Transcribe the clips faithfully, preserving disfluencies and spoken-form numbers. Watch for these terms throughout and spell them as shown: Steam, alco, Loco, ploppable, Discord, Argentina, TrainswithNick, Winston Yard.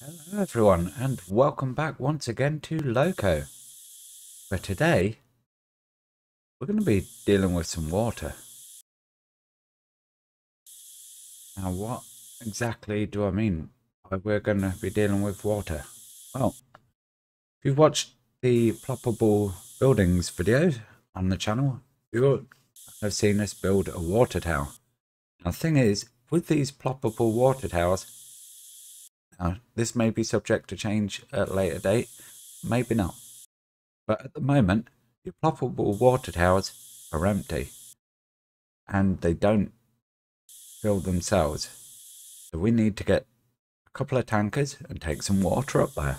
Hello everyone, and welcome back once again to Loco, where today we're going to be dealing with some water. Now what exactly do I mean by we're going to be dealing with water? Well, if you've watched the ploppable buildings video on the channel, you'll have seen us build a water tower. Now the thing is, with these ploppable water towers, now, this may be subject to change at a later date, maybe not. But at the moment, your ploppable water towers are empty and they don't fill themselves. So we need to get a couple of tankers and take some water up there.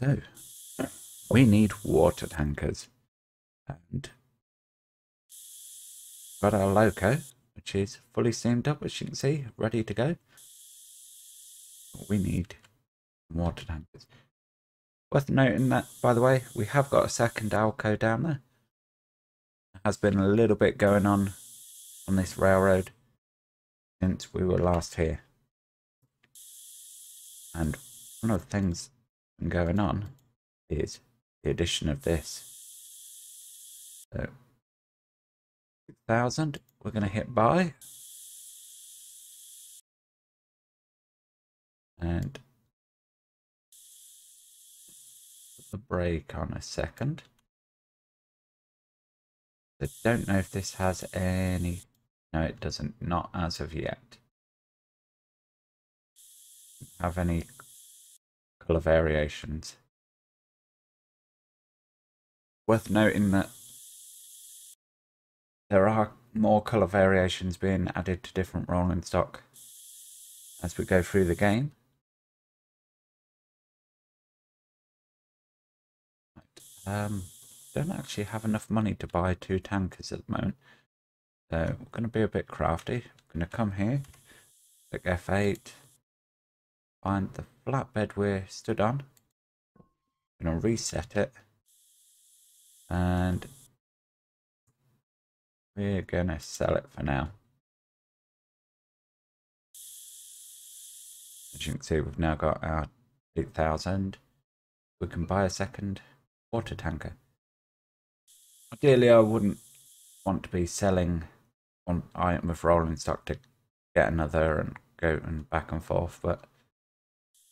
So, we need water tankers, and got our Loco, which is fully steamed up, as you can see, ready to go. We need water tankers. Worth noting that, by the way, we have got a second Alco down there. There has been a little bit going on on this railroad since we were last here, and one of the things and going on is the addition of this. So six thousand, we're going to hit buy, and put the brake on a second. I don't know if this has any, no it doesn't, not as of yet. Doesn't have any colour variations. Worth noting that there are more colour variations being added to different rolling stock as we go through the game. Um, don't actually have enough money to buy two tankers at the moment, so we're going to be a bit crafty. We're going to come here, click F eight, find the flatbed we're stood on. I'm going to reset it, and we're going to sell it for now. As you can see, we've now got our eight thousand. We can buy a second water tanker. Ideally, I wouldn't want to be selling one item with rolling stock to get another and go and back and forth, but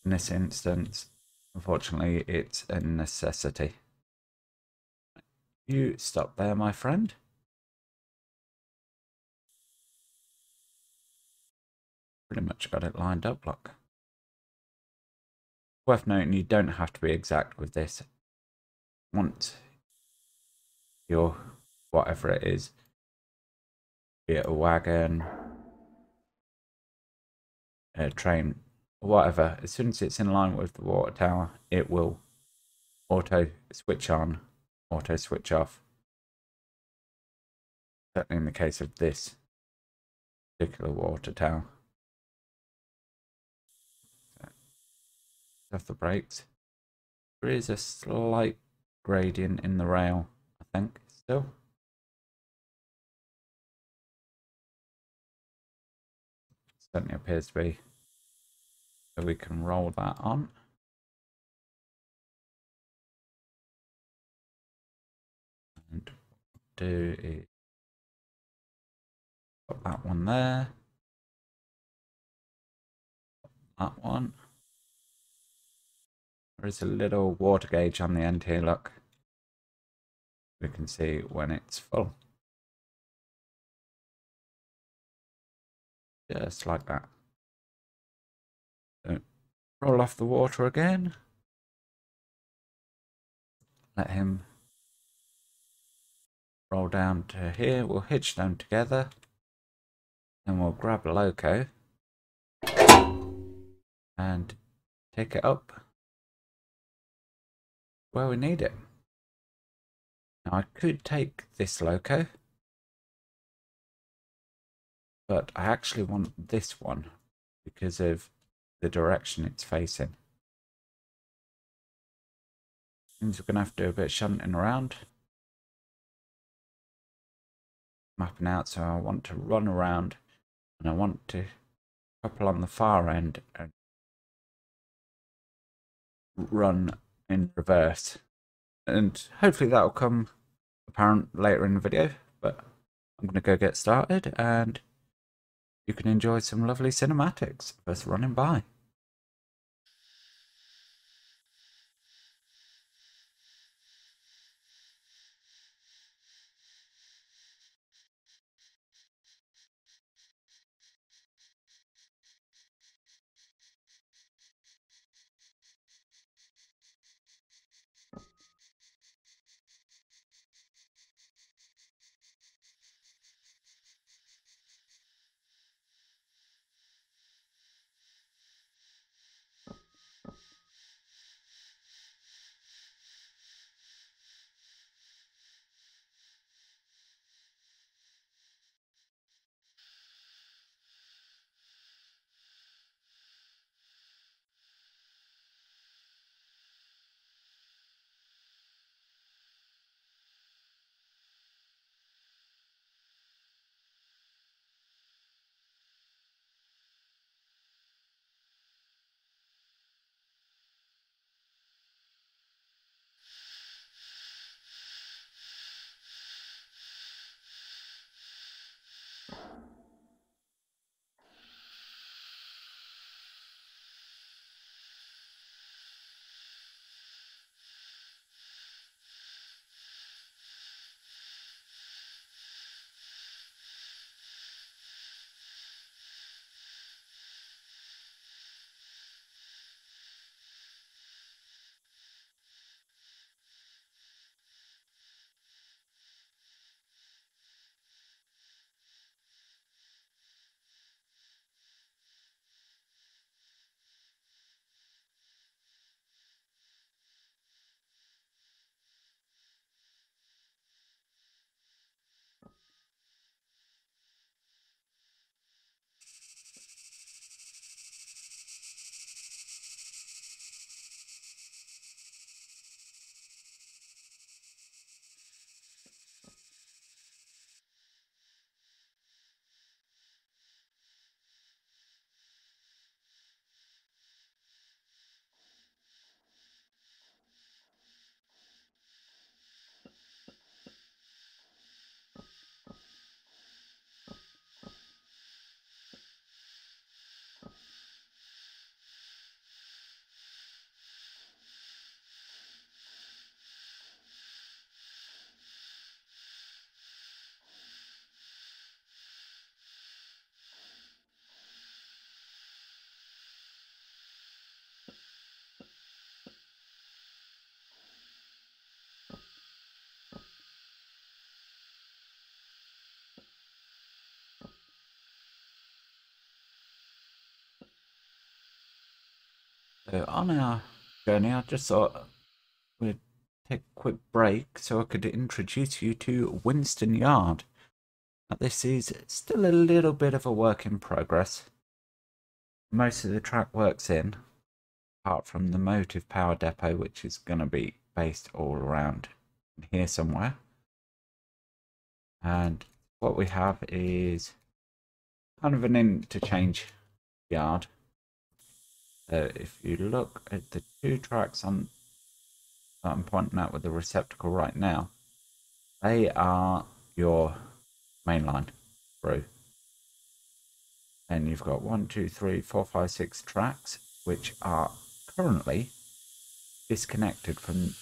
in this instance, unfortunately, it's a necessity. You stop there, my friend. Pretty much got it lined up, look. Worth noting, you don't have to be exact with this. Once your whatever it is, be it a wagon, a train, whatever, as soon as it's in line with the water tower, it will auto switch on, auto switch off. Certainly in the case of this particular water tower. Off the brakes. There is a slight gradient in the rail, I think, still. Certainly appears to be. So we can roll that on. And do it. Put that one there. That one. There is a little water gauge on the end here, look. We can see when it's full. Just like that. So, roll off the water again. Let him roll down to here. We'll hitch them together. Then we'll grab Loco. and take it up where we need it. Now I could take this Loco, but I actually want this one because of the direction it's facing. Means we're going to have to do a bit of shunting around. Mapping out, so I want to run around and I want to couple on the far end and run in reverse. And hopefully that'll come apparent later in the video, but I'm going to go get started and you can enjoy some lovely cinematics of us running by. So on our journey, I just thought we'd take a quick break so I could introduce you to Winston Yard. Now this is still a little bit of a work in progress. Most of the track work's in, apart from the motive power depot, which is going to be based all around here somewhere. And what we have is kind of an interchange yard. So if you look at the two tracks on, that I'm pointing out with the receptacle right now, they are your main line through. And you've got one, two, three, four, five, six tracks, which are currently disconnected from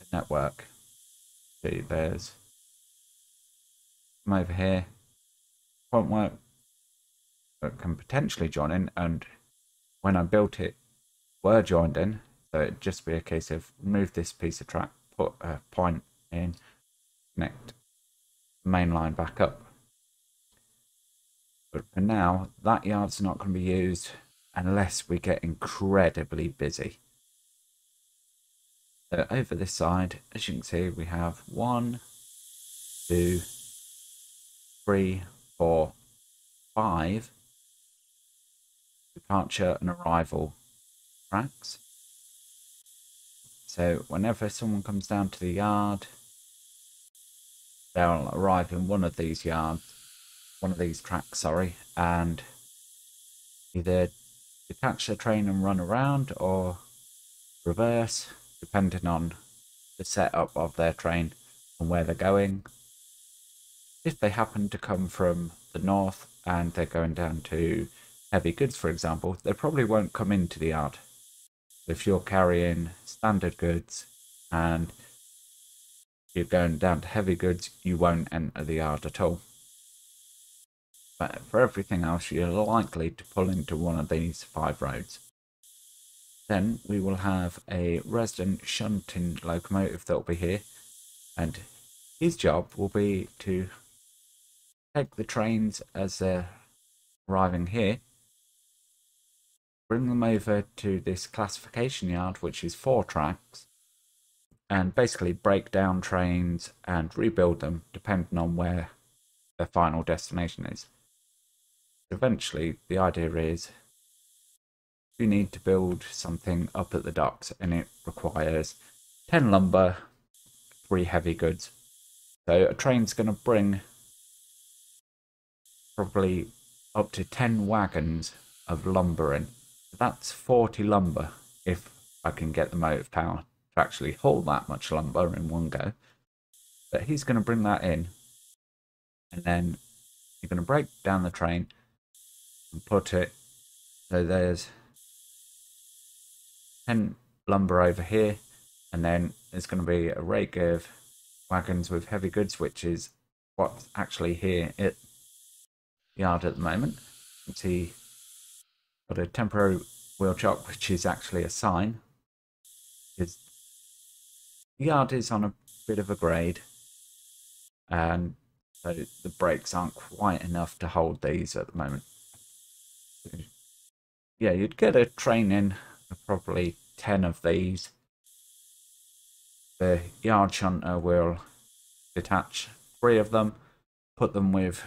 the network. See, there's come over here, point work. That can potentially join in, and when I built it were joined in, so it'd just be a case of move this piece of track, put a point in, connect the main line back up. But for now, that yard's not going to be used unless we get incredibly busy. So over this side, as you can see, we have one, two, three, four, five departure and arrival tracks. So whenever someone comes down to the yard, they'll arrive in one of these yards, one of these tracks, sorry, and either detach the train and run around or reverse, depending on the setup of their train and where they're going. If they happen to come from the north and they're going down to heavy goods, for example, they probably won't come into the yard. If you're carrying standard goods and you're going down to heavy goods, you won't enter the yard at all. But for everything else, you're likely to pull into one of these five roads. Then we will have a resident shunting locomotive that will be here, and his job will be to take the trains as they're arriving here, bring them over to this classification yard, which is four tracks, and basically break down trains and rebuild them depending on where their final destination is. Eventually, the idea is you need to build something up at the docks, and it requires ten lumber, three heavy goods. So a train's going to bring probably up to ten wagons of lumber in. That's forty lumber if I can get the motive power to actually haul that much lumber in one go. But he's going to bring that in, and then you're going to break down the train and put it so there's ten lumber over here, and then there's going to be a rake of wagons with heavy goods, which is what's actually here at the yard at the moment. You can see got a temporary wheel chock, which is actually a sign. It's, the yard is on a bit of a grade, and so the brakes aren't quite enough to hold these at the moment. Yeah, you'd get a train in, probably ten of these. The yard shunter will detach three of them, put them with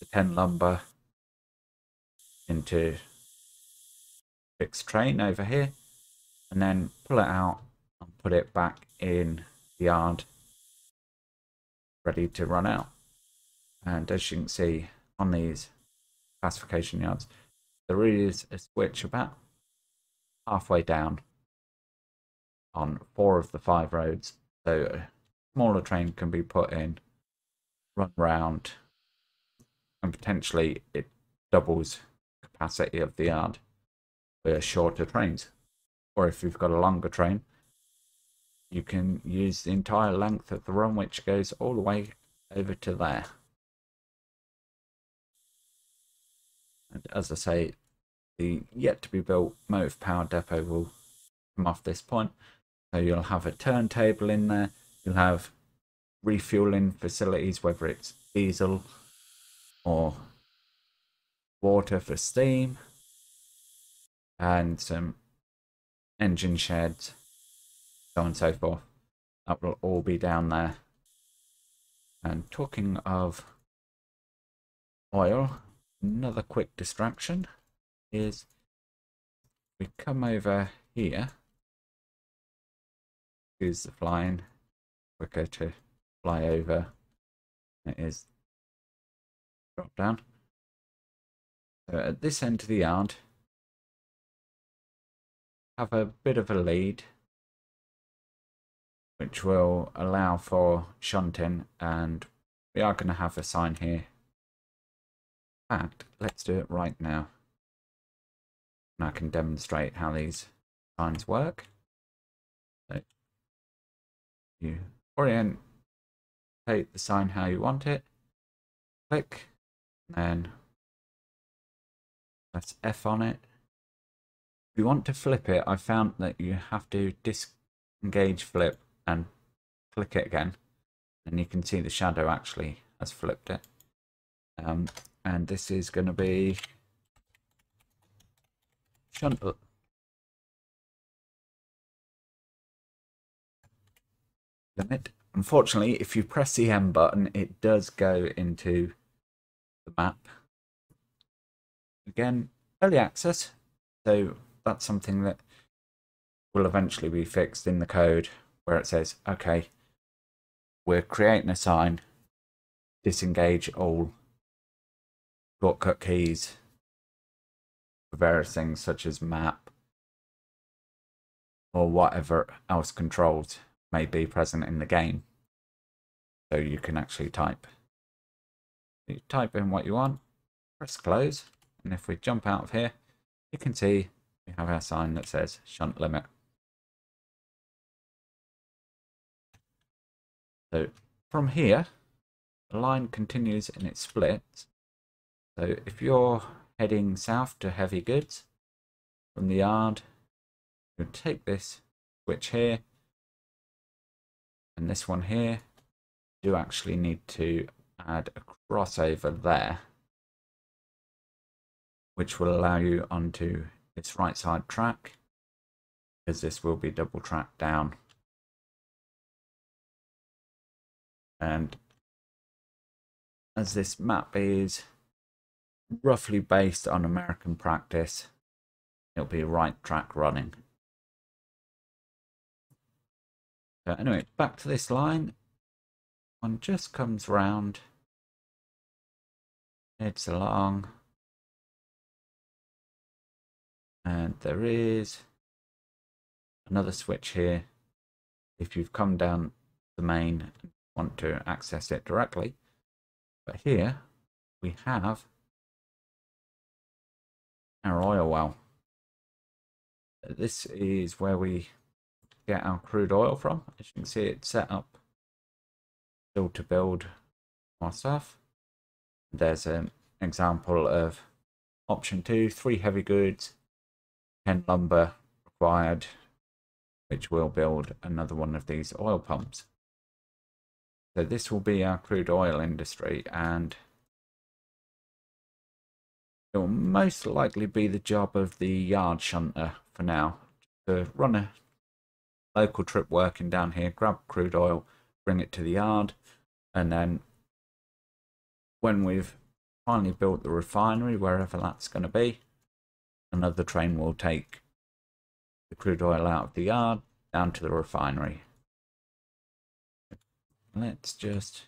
the ten lumber into fixed train over here, and then pull it out and put it back in the yard ready to run out. And as you can see on these classification yards, there is a switch about halfway down on four of the five roads, so a smaller train can be put in, run round, and potentially it doubles capacity of the yard for shorter trains. Or if you've got a longer train, you can use the entire length of the run, which goes all the way over to there. And as I say, the yet to be built motive power depot will come off this point, so you'll have a turntable in there, you'll have refueling facilities, whether it's diesel or water for steam, and some engine sheds, so on and so forth. That will all be down there. And talking of oil, another quick distraction is we come over here, use the flying, quicker to fly over, it is drop down. So at this end of the yard, have a bit of a lead, which will allow for shunting, and we are going to have a sign here. In fact, let's do it right now, and I can demonstrate how these signs work. So you orient, take the sign how you want it, click, and then press F on it. If you want to flip it, I found that you have to disengage flip and click it again, and you can see the shadow actually has flipped it. Um, and this is going to be shunt up. Limit. Unfortunately, if you press the M button, it does go into the map. Again, early access, so that's something that will eventually be fixed in the code where it says, okay, we're creating a sign, disengage all shortcut keys for various things such as map or whatever else controls may be present in the game. So you can actually type. You type in what you want, press close, and if we jump out of here, you can see we have our sign that says shunt limit. So from here, the line continues and it splits. So if you're heading south to heavy goods from the yard, you'll take this switch here and this one here. You do actually need to add a crossover there, which will allow you onto this right side track, because this will be double tracked down. And as this map is roughly based on American practice, it'll be right track running. So anyway, back to this line. One just comes round, heads along, and there is another switch here. If you've come down the main and want to access it directly, but here we have our oil well. This is where we get our crude oil from. As you can see, it's set up still to build our stuff. There's an example of option two, three heavy goods, ten lumber required, which will build another one of these oil pumps. So this will be our crude oil industry, and it will most likely be the job of the yard shunter for now, to run a local trip working down here, grab crude oil, bring it to the yard, and then when we've finally built the refinery, wherever that's going to be, another train will take the crude oil out of the yard down to the refinery. Let's just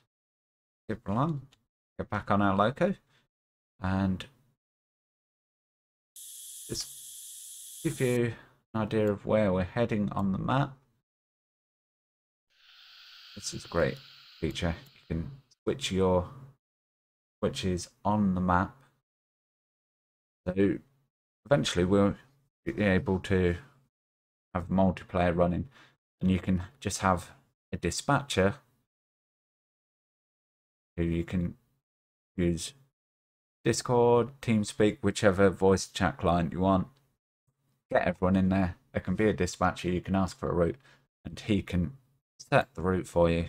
skip along, get back on our Loco, and just give you an idea of where we're heading on the map. This is a great feature. You can switch your switches on the map. So eventually we'll be able to have multiplayer running, and you can just have a dispatcher who you can use Discord, TeamSpeak, whichever voice chat client you want. Get everyone in there. There can be a dispatcher, you can ask for a route, and he can set the route for you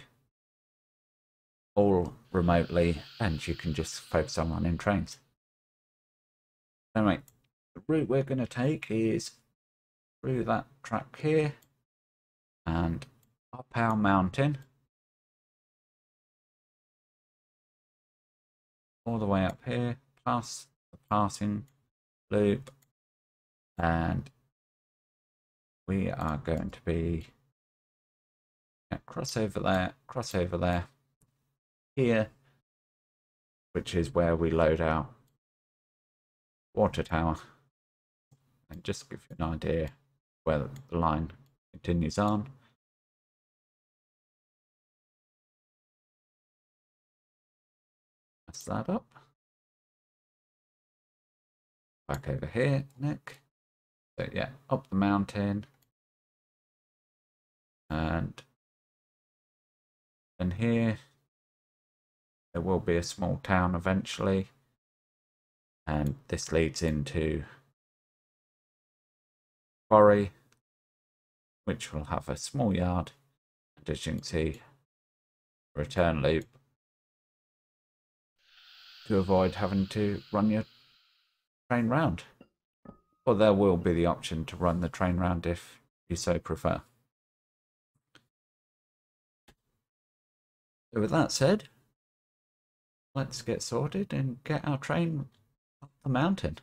all remotely, and you can just focus on running trains. Anyway, the route we're going to take is through that track here and up our mountain, all the way up here, past the passing loop, and we are going to be cross over there, cross over there, here, which is where we load our water tower. And just give you an idea where the line continues on. Mess that up. Back over here, Nick. So yeah, up the mountain. And then here, there will be a small town eventually. And this leads into quarry, which will have a small yard, and as you can see, return loop to avoid having to run your train round. But there will be the option to run the train round if you so prefer. So with that said, let's get sorted and get our train up the mountain.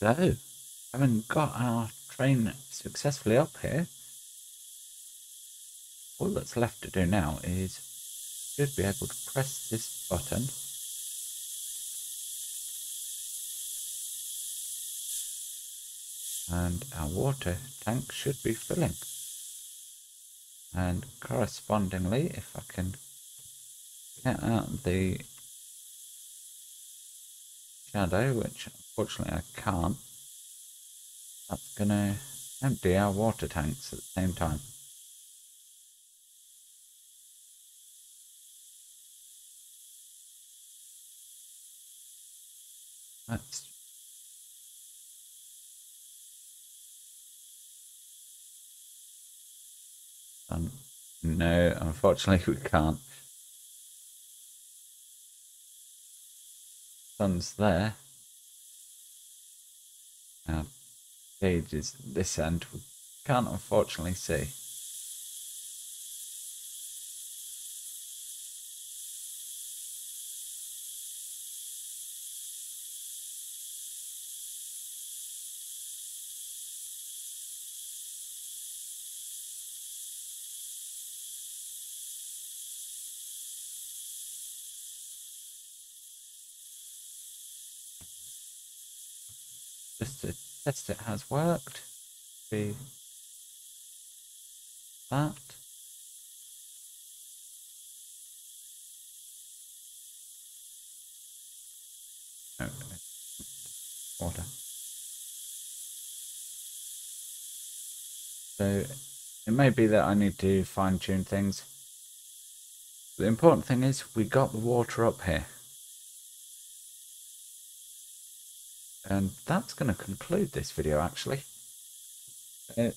So, having got our train successfully up here, all that's left to do now is we should be able to press this button. And our water tank should be filling. And correspondingly, if I can get out the shadow, which unfortunately I can't, that's going to empty our water tanks at the same time. That's um, no, unfortunately we can't. Sun's there. Our page is this end. We can't unfortunately see. Just to test it has worked. Be that. Okay. Water. So it may be that I need to fine tune things. The important thing is we got the water up here. And that's going to conclude this video, actually. Uh,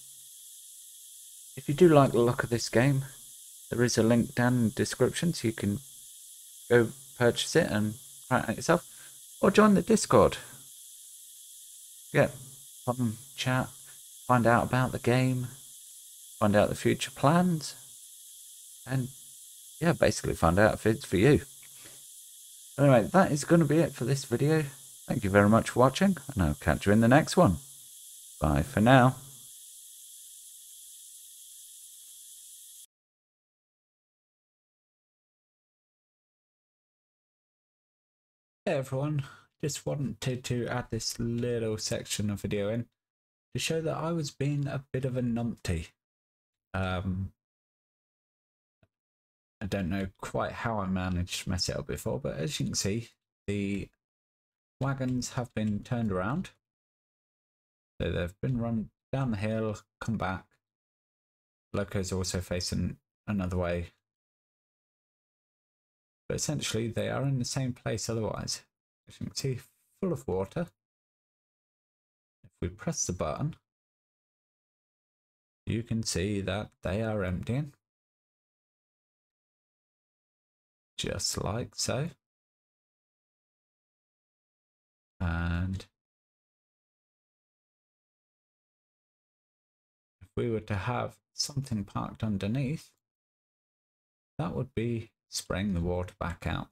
if you do like the look of this game, there is a link down in the description so you can go purchase it and try it out yourself. Or join the Discord. Get fun chat, find out about the game, find out the future plans, and yeah, basically find out if it's for you. Anyway, that is going to be it for this video. Thank you very much for watching, and I'll catch you in the next one. Bye for now. Hey everyone, just wanted to add this little section of video in to show that I was being a bit of a numpty. Um, I don't know quite how I managed to mess it up before, but as you can see, the wagons have been turned around, so they've been run down the hill, come back. Loco's also facing another way, but essentially they are in the same place otherwise. As you can see, full of water. If we press the button, you can see that they are emptying, just like so. And we were to have something parked underneath, that would be spraying the water back out.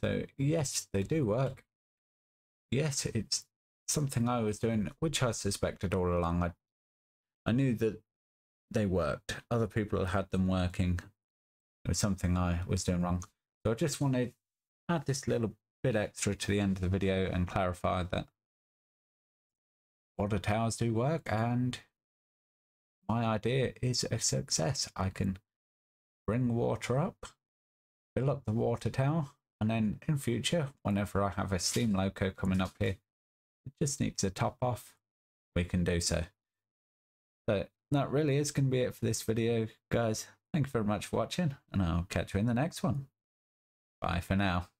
So yes, they do work. Yes, it's something I was doing, which I suspected all along. I, I knew that they worked. Other people had them working. It was something I was doing wrong. So I just wanted to add this little bit extra to the end of the video and clarify that water towers do work, and my idea is a success. I can bring water up, fill up the water tower, and then in future, whenever I have a steam loco coming up here, it just needs a top off, we can do so. So that really is going to be it for this video, guys. Thank you very much for watching, and I'll catch you in the next one. Bye for now.